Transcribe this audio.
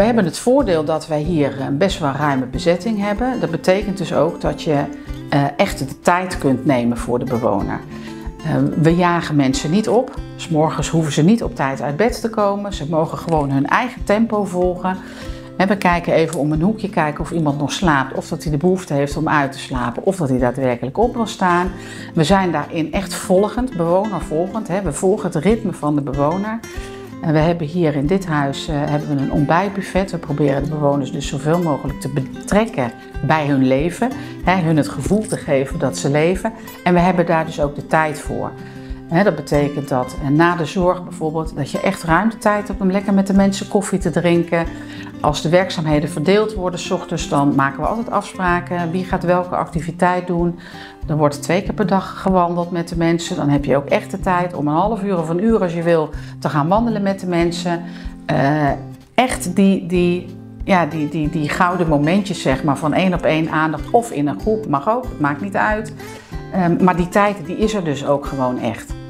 We hebben het voordeel dat wij hier een best wel ruime bezetting hebben. Dat betekent dus ook dat je echt de tijd kunt nemen voor de bewoner. We jagen mensen niet op. 'S Morgens hoeven ze niet op tijd uit bed te komen. Ze mogen gewoon hun eigen tempo volgen. En we kijken even om een hoekje, kijken of iemand nog slaapt, of dat hij de behoefte heeft om uit te slapen, of dat hij daadwerkelijk op wil staan. We zijn daarin echt volgend, bewonervolgend. We volgen het ritme van de bewoner. En we hebben hier in dit huis een ontbijtbuffet. We proberen de bewoners dus zoveel mogelijk te betrekken bij hun leven. Hun het gevoel te geven dat ze leven. En we hebben daar dus ook de tijd voor. Dat betekent dat na de zorg bijvoorbeeld, dat je echt ruim de tijd hebt om lekker met de mensen koffie te drinken. Als de werkzaamheden verdeeld worden 's ochtends, dan maken we altijd afspraken. Wie gaat welke activiteit doen? Dan wordt 2 keer per dag gewandeld met de mensen. Dan heb je ook echt de tijd om een half uur of een uur als je wil te gaan wandelen met de mensen. Echt die gouden momentjes zeg maar, van 1 op 1 aandacht of in een groep, mag ook, het maakt niet uit. Maar die tijd die is er dus ook gewoon echt.